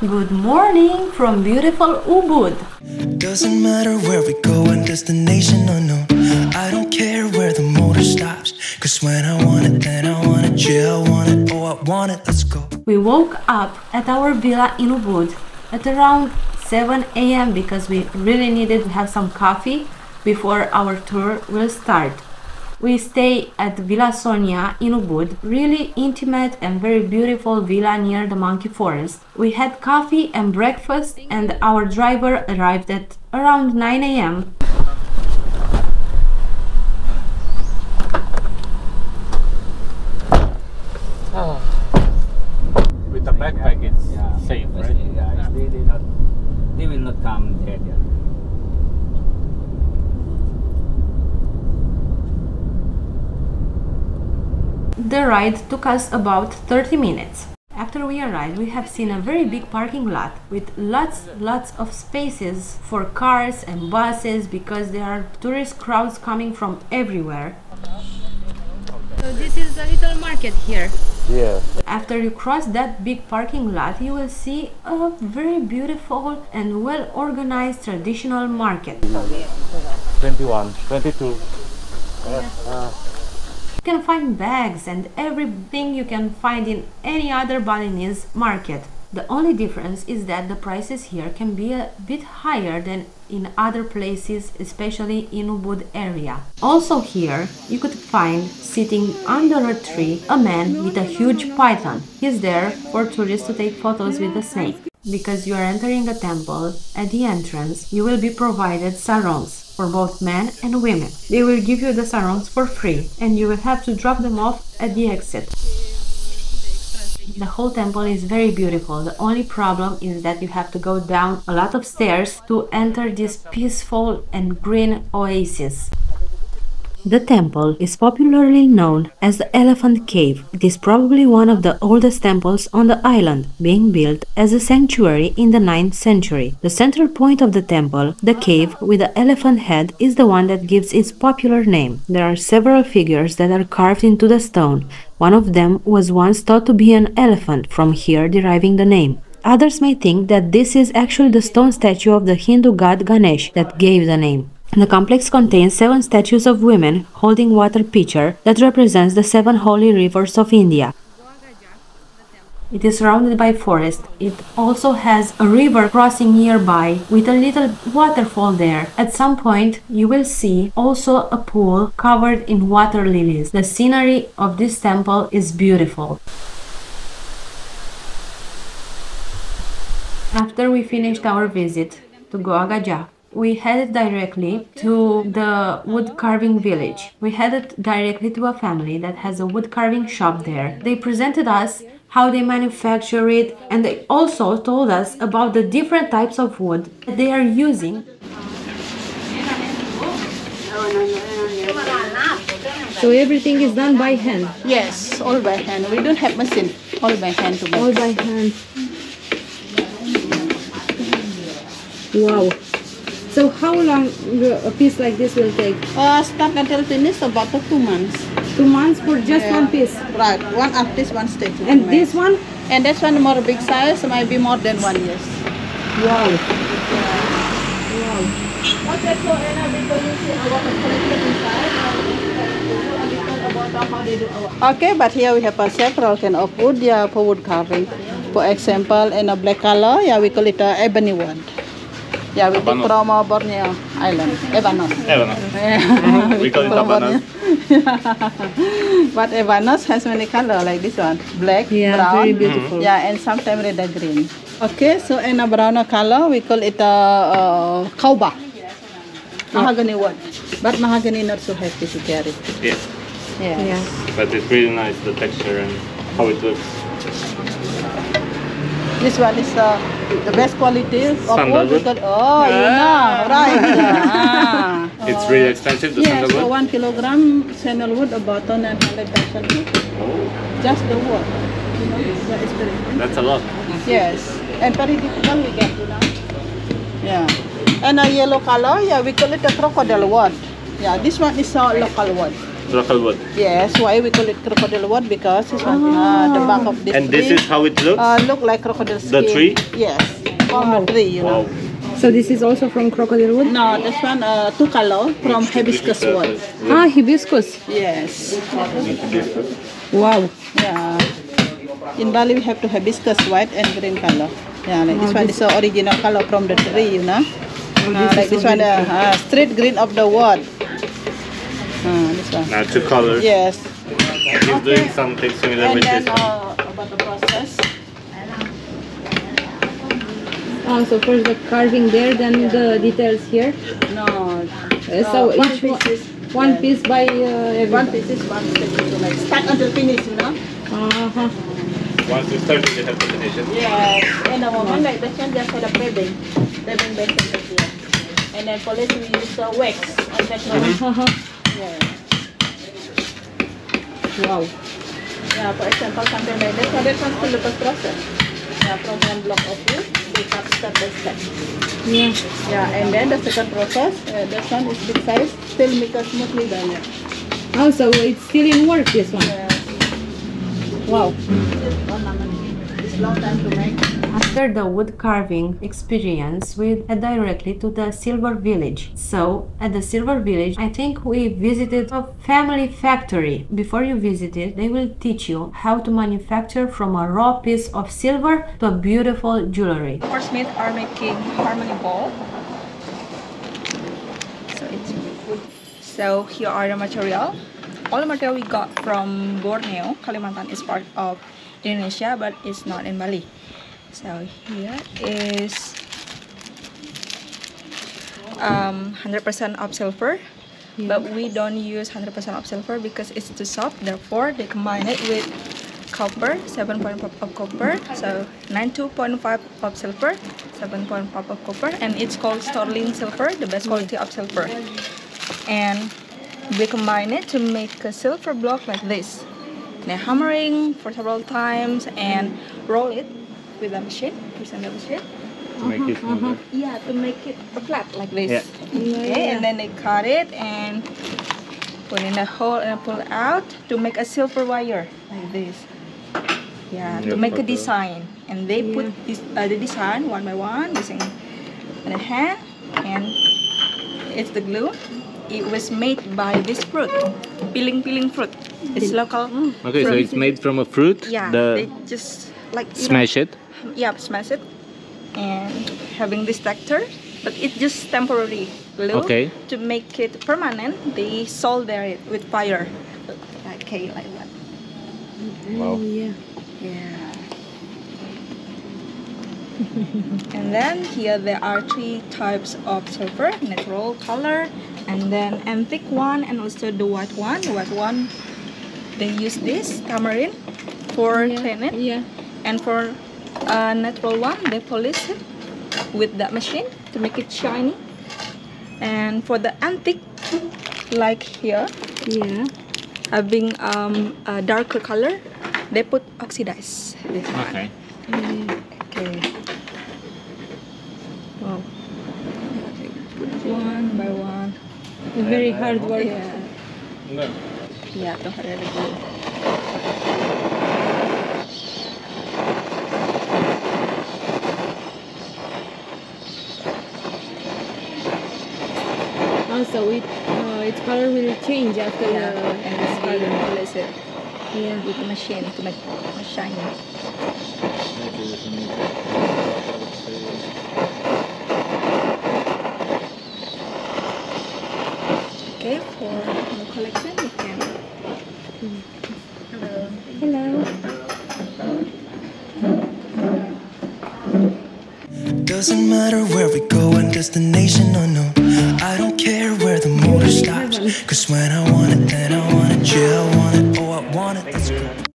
Good morning from beautiful Ubud. Doesn't matter where we go and destination or no, I don't care where the motor stops, cause when I want it, then I want it, yeah I want it, oh I want it, let's go. We woke up at our villa in Ubud at around 7 AM because we really needed to have some coffee before our tour will start. We stay at Villa Sonia in Ubud, really intimate and very beautiful villa near the monkey forest. We had coffee and breakfast and our driver arrived at around 9 AM. With the backpack it's safe, right? Yeah, they will not come there. The ride took us about 30 minutes. After we arrived, we have seen a very big parking lot with lots of spaces for cars and buses because there are tourist crowds coming from everywhere. So this is the little market here. Yeah. After you cross that big parking lot, you will see a very beautiful and well-organized traditional market. 21, 22. Yeah. You can find bags and everything you can find in any other Balinese market. The only difference is that the prices here can be a bit higher than in other places, especially in Ubud area. Also here you could find sitting under a tree a man with a huge python. He's there for tourists to take photos with the snake. Because you are entering a temple, at the entrance you will be provided sarongs for both men and women. They will give you the sarongs for free and you will have to drop them off at the exit. The whole temple is very beautiful. The only problem is that you have to go down a lot of stairs to enter this peaceful and green oasis. The temple is popularly known as the Elephant Cave. It is probably one of the oldest temples on the island, being built as a sanctuary in the 9th century. The central point of the temple, the cave with the elephant head, is the one that gives its popular name. There are several figures that are carved into the stone. One of them was once thought to be an elephant, from here deriving the name. Others may think that this is actually the stone statue of the Hindu god Ganesha that gave the name. The complex contains 7 statues of women holding water pitcher that represents the 7 holy rivers of India. It is surrounded by forest. It also has a river crossing nearby with a little waterfall there. At some point you will see also a pool covered in water lilies. The scenery of this temple is beautiful. After we finished our visit to Goa Gajah, we headed directly to the wood carving village. We headed directly to a family that has a wood carving shop there. They presented us how they manufacture it and they also told us about the different types of wood that they are using. So everything is done by hand? Yes, all by hand. We don't have machine. All by hand. To make. All by hand. Wow. So how long a piece like this will take? Start until finish about 2 months. 2 months for just one piece? Right, one artist, one statue. And this one? And this one more big size, might be more than 1 year. Wow. Wow. Okay, but here we have several kind of wood, for wood carving. For example, in a black color, we call it ebony wood. Yeah, we call Bromo, Borneo Island. Evanos. Evanos. Yeah. We call it Evanos. But Evanos has many colors like this one. Black, brown. Very beautiful. Yeah, and sometimes red and green. Okay, so in a brown color, we call it kauba. Mahogany wood. But mahogany not so heavy to carry. Yes. Yeah. But it's really nice, the texture and how it looks. This one is the best quality of sandalwood. It's really expensive, the sandalwood? Yes, so 1 kilogram sandalwood, about 900,000. Oh. Just the wood. You know, it's very. That's a lot. Yes, and very difficult we get, you know. Yeah. And a yellow color, we call it a crocodile wood. Yeah, this one is a local wood. Crocodile wood. Yes, why we call it crocodile wood? Because it's on the back of this and tree. This is how it looks? Look like crocodile skin. The tree? Yes, on the tree, you know. So this is also from crocodile wood? No, this one tukalo from hibiscus wood. Yeah. Ah, hibiscus? Yes. Wow. Yeah. In Bali we have to hibiscus white and green color. Yeah, like this one is the original color from the tree, you know. Like this one, straight green of the wood. This one. Now two colors. Yes. And he's doing something similar and with then, this one. About the process. Oh, so first the carving there, then the details here. No. So each one piece by one piece is one piece. Like start until finish, you know. Once you start, you have to finish it. Yes. And the woman like this one just for the plating. And then for this we use the wax on that one. Yeah. Wow. Yeah, for example, something like this. So that one's still the process. Yeah, from one block of wood, we cut step by step. Yeah. Yeah, and then the second process, this one is big size, still make it smoothly done. Yeah. Oh, so it's still in work, this one? Yeah. Wow. It's long time to make. After the wood carving experience, we head directly to the Silver Village. So, at the Silver Village, I think we visited a family factory. Before you visit it, they will teach you how to manufacture from a raw piece of silver to a beautiful jewelry. Silversmiths are making harmony ball. So, it's wood. So, here are the material. All the material we got from Borneo, Kalimantan is part of Indonesia, but it's not in Bali. So here is 100% of silver, but we don't use 100% of silver because it's too soft. Therefore, they combine it with copper, 7.5 of copper, so 92.5 of silver, 7.5 of copper, and it's called sterling silver, the best quality of silver. And we combine it to make a silver block like this. They're hammering for several times and roll it with a machine, to make it smoother. Yeah, to make it flat like this. Yeah. Okay, and then they cut it and put in a hole and pull out to make a silver wire like this. Yeah, to make a design. And they put this, the design one by one using the hand, and it's the glue. It was made by this fruit, peeling fruit. It's local. Okay, so it's made from a fruit. Yeah, they just like smash it. Yeah, smash it, and having this texture, but it's just temporary glue. Okay. To make it permanent, they solder it with fire. Okay, like that. Wow. Yeah. Yeah. And then here there are three types of silver: natural color, and then antique one, and also the white one. The white one, they use this tamarind for tanning. Yeah. And for a natural one, they polish it with that machine to make it shiny. And for the antique, like here, having a darker color, they put oxidize. This one. Okay. Wow. One by one. Very hard work. Yeah. Yeah, the harder the glue. So its color will change after and it's color. Yeah, with the machine to make it shiny. Okay, for the collection you can. Hello. Hello. Doesn't matter where we go and destination or no. I don't care where the motor stops, cause when I want it, then I want it, yeah, I want it, oh I want it.